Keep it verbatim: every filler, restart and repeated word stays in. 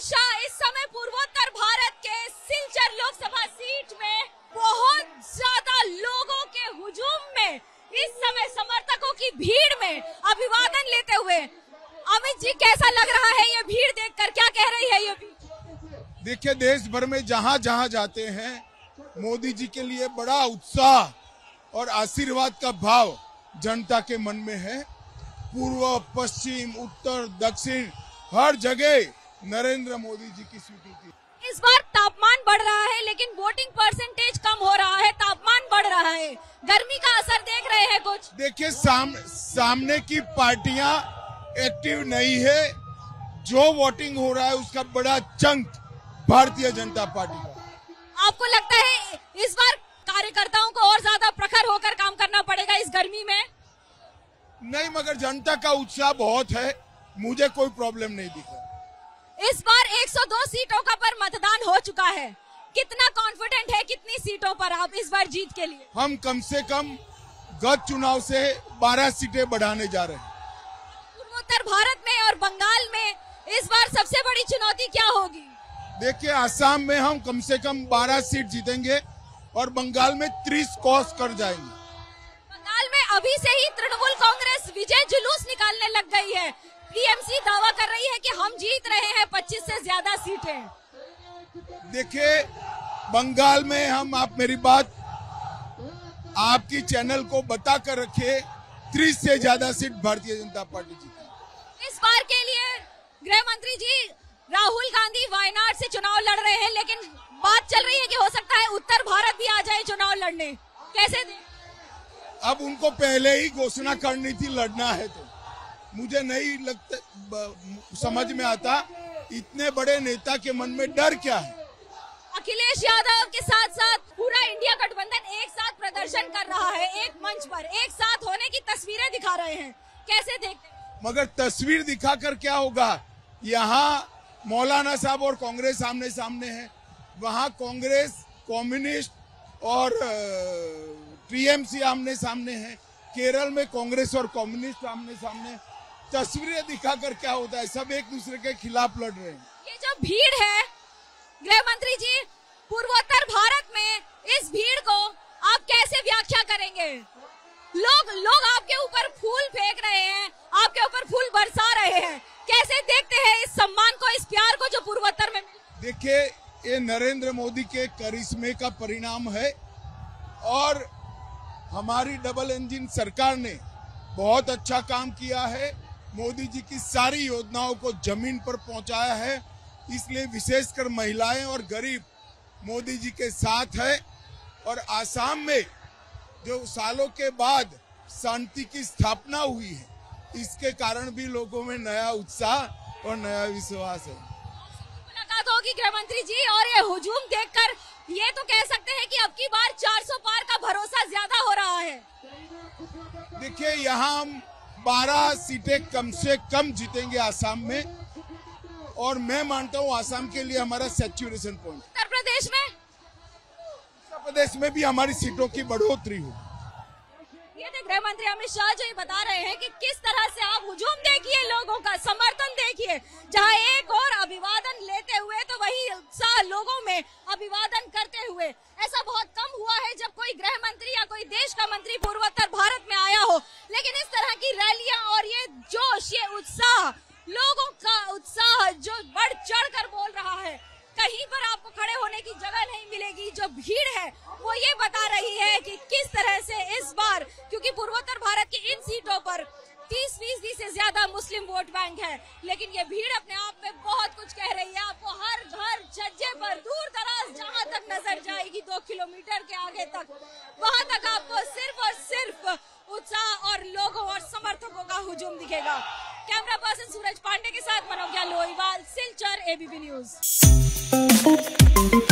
अमित शाह इस समय पूर्वोत्तर भारत के सिलचर लोकसभा सीट में बहुत ज्यादा लोगों के हुजूम में, इस समय समर्थकों की भीड़ में अभिवादन लेते हुए। अमित जी, कैसा लग रहा है ये भीड़ देखकर, क्या कह रही है ये भीड़? देखिए, देश भर में जहाँ जहाँ जाते हैं मोदी जी के लिए बड़ा उत्साह और आशीर्वाद का भाव जनता के मन में है। पूर्व, पश्चिम, उत्तर, दक्षिण, हर जगह नरेंद्र मोदी जी की स्वीकृति। इस बार तापमान बढ़ रहा है लेकिन वोटिंग परसेंटेज कम हो रहा है। तापमान बढ़ रहा है, गर्मी का असर देख रहे हैं कुछ? देखिए, साम, सामने की पार्टियां एक्टिव नहीं है। जो वोटिंग हो रहा है उसका बड़ा चंक भारतीय जनता पार्टी का। आपको लगता है इस बार कार्यकर्ताओं को और ज्यादा प्रखर होकर काम करना पड़ेगा इस गर्मी में? नहीं, मगर जनता का उत्साह बहुत है, मुझे कोई प्रॉब्लम नहीं दिख रहा। इस बार एक सौ दो सीटों का पर मतदान हो चुका है, कितना कॉन्फिडेंट है, कितनी सीटों पर आप इस बार जीत के लिए? हम कम से कम गत चुनाव से बारह सीटें बढ़ाने जा रहे हैं। पूर्वोत्तर भारत में और बंगाल में इस बार सबसे बड़ी चुनौती क्या होगी? देखिए, आसाम में हम कम से कम बारह सीट जीतेंगे और बंगाल में तीस क्रॉस कर जाएंगे। अभी से ही तृणमूल कांग्रेस विजय जुलूस निकालने लग गई है। पीएमसी दावा कर रही है कि हम जीत रहे हैं पच्चीस से ज्यादा सीटें। देखिए, बंगाल में हम, आप मेरी बात आपकी चैनल को बता कर रखे, तीस से ज्यादा सीट भारतीय जनता पार्टी जीती। इस बार के लिए गृह मंत्री जी राहुल गांधी वायनाड से चुनाव लड़ रहे हैं, लेकिन बात चल रही है कि हो सकता है उत्तर भारत भी आ जाए चुनाव लड़ने, कैसे? अब उनको पहले ही घोषणा करनी थी, लड़ना है तो। मुझे नहीं लगता, समझ में आता इतने बड़े नेता के मन में डर क्या है। अखिलेश यादव के साथ साथ पूरा इंडिया गठबंधन एक साथ प्रदर्शन कर रहा है, एक मंच पर एक साथ होने की तस्वीरें दिखा रहे हैं, कैसे देखते? मगर तस्वीर दिखाकर क्या होगा? यहाँ मौलाना साहब और कांग्रेस सामने सामने है, वहाँ कांग्रेस, कम्युनिस्ट और टीएमसी आमने सामने है, केरल में कांग्रेस और कम्युनिस्ट आमने सामने। तस्वीरें दिखाकर क्या होता है, सब एक दूसरे के खिलाफ लड़ रहे हैं। ये जो भीड़ है गृह मंत्री जी, पूर्वोत्तर भारत में इस भीड़ को आप कैसे व्याख्या करेंगे? लोग लोग आपके ऊपर फूल फेंक रहे हैं, आपके ऊपर फूल बरसा रहे हैं, कैसे देखते हैं इस सम्मान को, इस प्यार को जो पूर्वोत्तर में? देखिये, ये नरेंद्र मोदी के करिश्मे का परिणाम है और हमारी डबल इंजन सरकार ने बहुत अच्छा काम किया है। मोदी जी की सारी योजनाओं को जमीन पर पहुंचाया है, इसलिए विशेषकर महिलाएं और गरीब मोदी जी के साथ है। और आसाम में जो सालों के बाद शांति की स्थापना हुई है, इसके कारण भी लोगों में नया उत्साह और नया विश्वास है। मुलाकात होगी गृह मंत्री जी, और ये हुजूम देखकर ये तो कह सकते हैं कि अब की बार चार सौ पार का भरोसा ज्यादा हो रहा है। देखिए, यहाँ हम बारह सीटें कम से कम जीतेंगे आसाम में, और मैं मानता हूँ आसाम के लिए हमारा सैचुरेशन पॉइंट। उत्तर प्रदेश में उत्तर प्रदेश में भी हमारी सीटों की बढ़ोतरी हो। ये देख गृह मंत्री अमित शाह जो ये बता रहे हैं कि किस तरह से आप हुजूम देखिए, लोगों का समर्थन देखिए, जहाँ एक और अभिवादन लेते हुए तो वही उत्साह लोगों में, अभिवादन करते हुए। ऐसा बहुत कम हुआ है जब कोई गृह मंत्री या कोई देश का मंत्री पूर्वोत्तर भारत में आया हो, लेकिन इस तरह की रैलियां और ये जोश, ये उत्साह, लोगों का उत्साह जो बढ़ चढ़ कर बोल रहा है, कहीं पर आपको खड़े होने की जगह नहीं मिलेगी। जो भीड़ है वो ये बता रही है कि किस तरह से इस बार, क्योंकि पूर्वोत्तर भारत की इन सीटों पर तीस फीसदी से ज्यादा मुस्लिम वोट बैंक है, लेकिन ये भीड़ अपने आप में बहुत कुछ कह रही है। आपको हर घर छज्जे पर, दूर दराज जहाँ तक नजर जाएगी, दो किलोमीटर के आगे तक, वहाँ तक आपको सिर्फ और सिर्फ उत्साह और लोगों और समर्थकों का हुजूम दिखेगा। कैमरा पर्सन सूरज पांडे के साथ मनोज्ञा लोहिवाल, सिलचर, एबीपी न्यूज।